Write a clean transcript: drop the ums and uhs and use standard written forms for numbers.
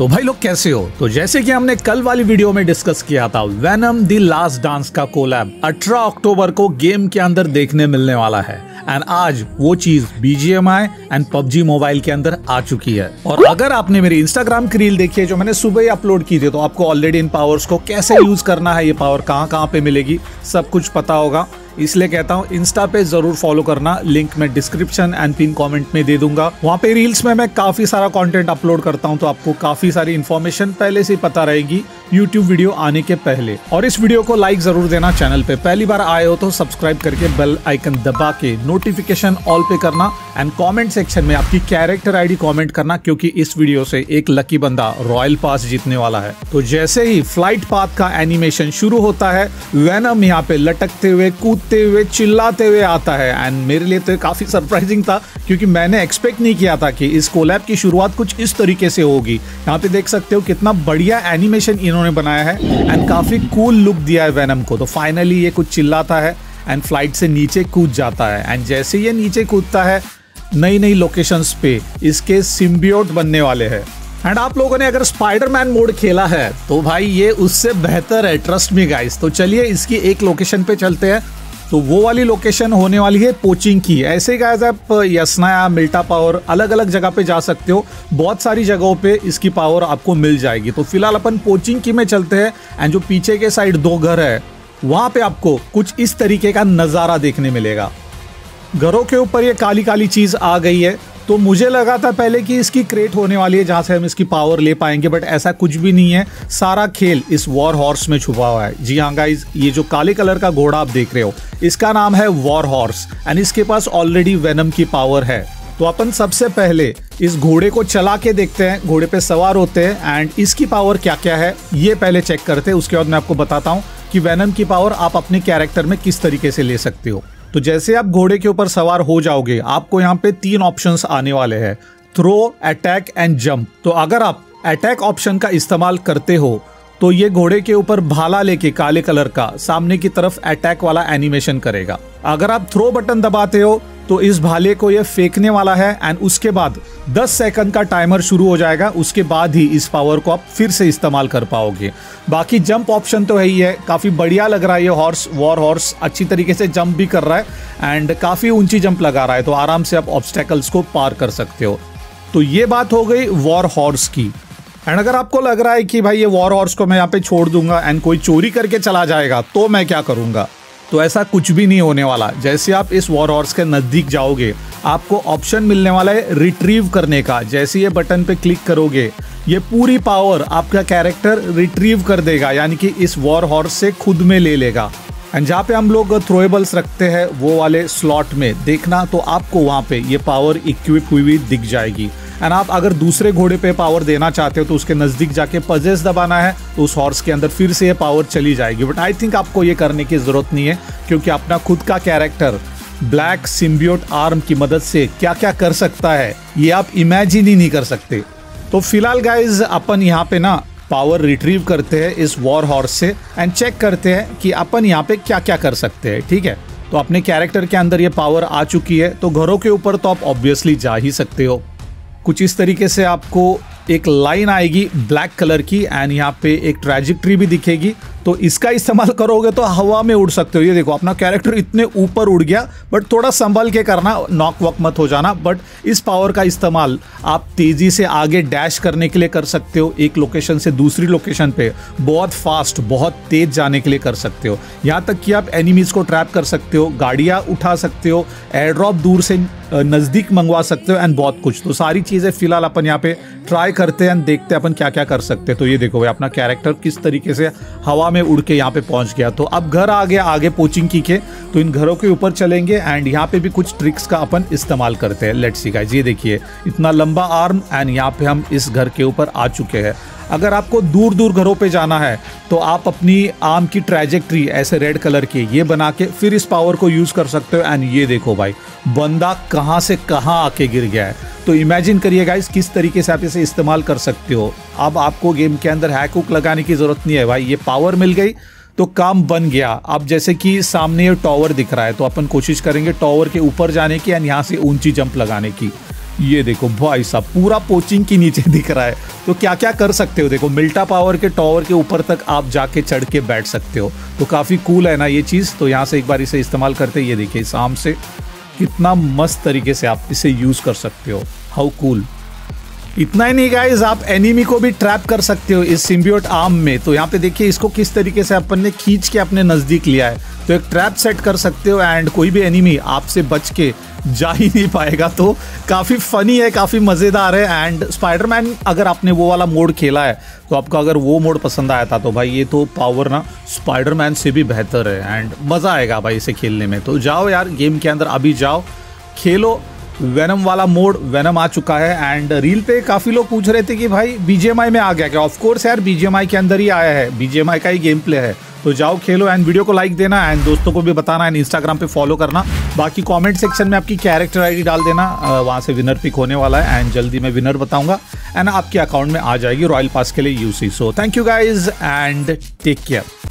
तो भाई लोग कैसे हो। तो जैसे कि हमने कल वाली वीडियो में डिस्कस किया था, वेनम द लास्ट डांस का कोलैब 18 अक्टूबर को गेम के अंदर देखने मिलने वाला है एंड आज वो चीज BGMI एंड PUBG मोबाइल के अंदर आ चुकी है। और अगर आपने मेरी इंस्टाग्राम की रील देखी है जो मैंने सुबह ही अपलोड की थी, तो आपको ऑलरेडी इन पावर्स को कैसे यूज करना है, ये पावर कहाँ पे मिलेगी, सब कुछ पता होगा। इसलिए कहता हूँ इंस्टा पे जरूर फॉलो करना, लिंक मैं डिस्क्रिप्शन एंड पिन कमेंट में दे दूंगा। वहाँ पे रील्स में मैं काफी सारा कंटेंट अपलोड करता हूँ, तो आपको काफी सारी इन्फॉर्मेशन पहले से पता रहेगी यूट्यूब वीडियो आने के पहले। और इस वीडियो को लाइक जरूर देना, चैनल पे पहली बार आए हो तो सब्सक्राइब करके बेल आइकन दबा के नोटिफिकेशन ऑल पे करना एंड कमेंट सेक्शन में आपकी कैरेक्टर आईडी कमेंट करना, क्योंकि इस वीडियो से एक लकी बंदा रॉयल पास जीतने वाला है। तो जैसे ही फ्लाइट पाथ का एनिमेशन शुरू होता है, वेनम यहाँ पे लटकते हुए, कूदते हुए, चिल्लाते हुए आता है एंड मेरे लिए तो काफी सरप्राइजिंग था, क्योंकि मैंने एक्सपेक्ट नहीं किया था कि इस कोलैब की शुरुआत कुछ इस तरीके से होगी। यहाँ पे देख सकते हो कितना बढ़िया एनिमेशन इन्होंने बनाया है एंड काफी कूल लुक दिया है वेनम को। तो फाइनली ये कुछ चिल्लाता है एंड फ्लाइट से नीचे कूद जाता है एंड जैसे ये नीचे कूदता है, नई नई लोकेशंस पे इसके सिम्बियोट बनने वाले हैं। एंड आप लोगों ने अगर स्पाइडरमैन मोड खेला है तो भाई ये उससे बेहतर है, ट्रस्ट मी गाइस। तो चलिए इसकी एक लोकेशन पे चलते हैं, तो वो वाली लोकेशन होने वाली है पोचिंग की। ऐसे गाइस आप यसनाया, मिल्टा पावर अलग अलग जगह पे जा सकते हो, बहुत सारी जगहों पे इसकी पावर आपको मिल जाएगी। तो फिलहाल अपन पोचिंग की में चलते हैं एंड जो पीछे के साइड दो घर है वहाँ पे आपको कुछ इस तरीके का नज़ारा देखने मिलेगा। घरों के ऊपर ये काली काली चीज़ आ गई है, तो मुझे लगा था पहले कि इसकी क्रेट होने वाली है जहाँ से हम इसकी पावर ले पाएंगे, बट ऐसा कुछ भी नहीं है। सारा खेल इस वॉर हॉर्स में छुपा हुआ है। जी हाँ गाइज, ये जो काले कलर का घोड़ा आप देख रहे हो इसका नाम है वॉर हॉर्स एंड इसके पास ऑलरेडी वेनम की पावर है। तो अपन सबसे पहले इस घोड़े को चला के देखते हैं, घोड़े पे सवार होते हैं एंड इसकी पावर क्या क्या है ये पहले चेक करते हैं। उसके बाद मैं आपको बताता हूँ कि वेनम की पावर आप अपने कैरेक्टर में किस तरीके से ले सकते हो। तो जैसे आप घोड़े के ऊपर सवार हो जाओगे, आपको यहाँ पे तीन ऑप्शंस आने वाले हैं, थ्रो, अटैक एंड जंप। तो अगर आप अटैक ऑप्शन का इस्तेमाल करते हो तो ये घोड़े के ऊपर भाला लेके काले कलर का सामने की तरफ अटैक वाला एनिमेशन करेगा। अगर आप थ्रो बटन दबाते हो तो इस भाले को ये फेंकने वाला है एंड उसके बाद 10 सेकंड का टाइमर शुरू हो जाएगा, उसके बाद ही इस पावर को आप फिर से इस्तेमाल कर पाओगे। बाकी जंप ऑप्शन तो है ही है, काफ़ी बढ़िया लग रहा है ये हॉर्स, वॉर हॉर्स अच्छी तरीके से जंप भी कर रहा है एंड काफ़ी ऊंची जंप लगा रहा है, तो आराम से आप ऑब्स्टेकल्स को पार कर सकते हो। तो ये बात हो गई वॉर हॉर्स की। एंड अगर आपको लग रहा है कि भाई ये वॉर हॉर्स को मैं यहाँ पे छोड़ दूंगा एंड कोई चोरी करके चला जाएगा तो मैं क्या करूँगा, तो ऐसा कुछ भी नहीं होने वाला। जैसे आप इस वॉर हॉर्स के नज़दीक जाओगे आपको ऑप्शन मिलने वाला है रिट्रीव करने का। जैसे ये बटन पे क्लिक करोगे ये पूरी पावर आपका कैरेक्टर रिट्रीव कर देगा, यानी कि इस वॉर हॉर्स से खुद में ले लेगा। एंड जहाँ पे हम लोग थ्रोएबल्स रखते हैं वो वाले स्लॉट में देखना, तो आपको वहाँ पे ये पावर इक्विप हुई दिख जाएगी। एंड आप अगर दूसरे घोड़े पे पावर देना चाहते हो तो उसके नज़दीक जाके पजेस दबाना है, तो उस हॉर्स के अंदर फिर से ये पावर चली जाएगी। बट आई थिंक आपको ये करने की ज़रूरत नहीं है, क्योंकि अपना खुद का कैरेक्टर ब्लैक सिम्बियोट आर्म की मदद से क्या क्या कर सकता है ये आप इमेजिन ही नहीं कर सकते। तो फिलहाल गाइज अपन यहाँ पे ना पावर रिट्रीव करते हैं इस वॉर हॉर्स से एंड चेक करते हैं कि अपन यहाँ पे क्या क्या कर सकते हैं। ठीक है, तो अपने कैरेक्टर के अंदर ये पावर आ चुकी है, तो घरों के ऊपर तो आप ऑब्वियसली जा ही सकते हो। कुछ इस तरीके से आपको एक लाइन आएगी ब्लैक कलर की एंड यहाँ पे एक ट्रैजेक्टरी भी दिखेगी, तो इसका इस्तेमाल करोगे तो हवा में उड़ सकते हो। ये देखो अपना कैरेक्टर इतने ऊपर उड़ गया, बट थोड़ा संभल के करना, नॉक वॉक मत हो जाना। बट इस पावर का इस्तेमाल आप तेज़ी से आगे डैश करने के लिए कर सकते हो, एक लोकेशन से दूसरी लोकेशन पे बहुत फास्ट, बहुत तेज़ जाने के लिए कर सकते हो। यहाँ तक कि आप एनिमीज़ को ट्रैप कर सकते हो, गाड़ियाँ उठा सकते हो, एयर ड्रॉप दूर से नज़दीक मंगवा सकते हो एंड बहुत कुछ। तो सारी चीज़ें फिलहाल अपन यहाँ पे ट्राई करते हैं, देखते हैं अपन क्या क्या कर सकते हैं। तो ये देखो अपना कैरेक्टर किस तरीके से हवा में उड़ के यहाँ पे पहुंच गया। तो अब घर आ गया आगे पोचिंग की के, तो इन घरों के ऊपर चलेंगे एंड यहाँ पे भी कुछ ट्रिक्स का अपन इस्तेमाल करते हैं। लेट्स सी गाइस, ये देखिए इतना लंबा आर्म एंड यहाँ पे हम इस घर के ऊपर आ चुके हैं। अगर आपको दूर दूर घरों पे जाना है तो आप अपनी आर्म की ट्रैजेक्टरी ऐसे रेड कलर की ये बना के फिर इस पावर को यूज़ कर सकते हो एंड ये देखो भाई बंदा कहाँ से कहाँ आके गिर गया है। तो इमेजिन करिए गाइस किस तरीके से आप इसे इस्तेमाल कर सकते हो। अब आपको गेम के अंदर हैक हुक लगाने की ज़रूरत नहीं है भाई, ये पावर मिल गई तो काम बन गया। अब जैसे कि सामने ये टॉवर दिख रहा है, तो अपन कोशिश करेंगे टॉवर के ऊपर जाने की एंड यहाँ से ऊँची जंप लगाने की। ये देखो भाई साहब पूरा पोचिंग के नीचे दिख रहा है। तो क्या क्या कर सकते हो, देखो मिल्टा पावर के टॉवर के ऊपर तक आप जाके चढ़ के बैठ सकते हो। तो काफ़ी कूल है ना ये चीज़। तो यहाँ से एक बार इसे इस्तेमाल करते हैं। ये देखिए इस आम से कितना मस्त तरीके से आप इसे यूज़ कर सकते हो। How cool. इतना ही नहीं गाइस, आप एनिमी को भी ट्रैप कर सकते हो इस सिम्बियोट आर्म में। तो यहाँ पे देखिए इसको किस तरीके से अपन ने खींच के अपने नज़दीक लिया है। तो एक ट्रैप सेट कर सकते हो एंड कोई भी एनिमी आपसे बच के जा ही नहीं पाएगा। तो काफ़ी फनी है, काफ़ी मज़ेदार है। एंड स्पाइडरमैन अगर आपने वो वाला मोड खेला है तो आपको अगर वो मोड पसंद आया था तो भाई ये तो पावर ना स्पाइडरमैन से भी बेहतर है एंड मज़ा आएगा भाई इसे खेलने में। तो जाओ यार गेम के अंदर अभी जाओ, खेलो वेनम वाला मोड। वेनम आ चुका है एंड रील पे काफ़ी लोग पूछ रहे थे कि भाई बीजीएमआई में आ गया क्या। ऑफकोर्स यार बीजीएमआई के अंदर ही आया है, बीजीएमआई का ही गेम प्ले है। तो जाओ खेलो एंड वीडियो को लाइक देना एंड दोस्तों को भी बताना एंड इंस्टाग्राम पे फॉलो करना। बाकी कमेंट सेक्शन में आपकी कैरेक्टर आईडी डाल देना, वहाँ से विनर पिक होने वाला है एंड जल्दी मैं विनर बताऊँगा एंड आपके अकाउंट में आ जाएगी रॉयल पास के लिए UC. So thank you guys and take care.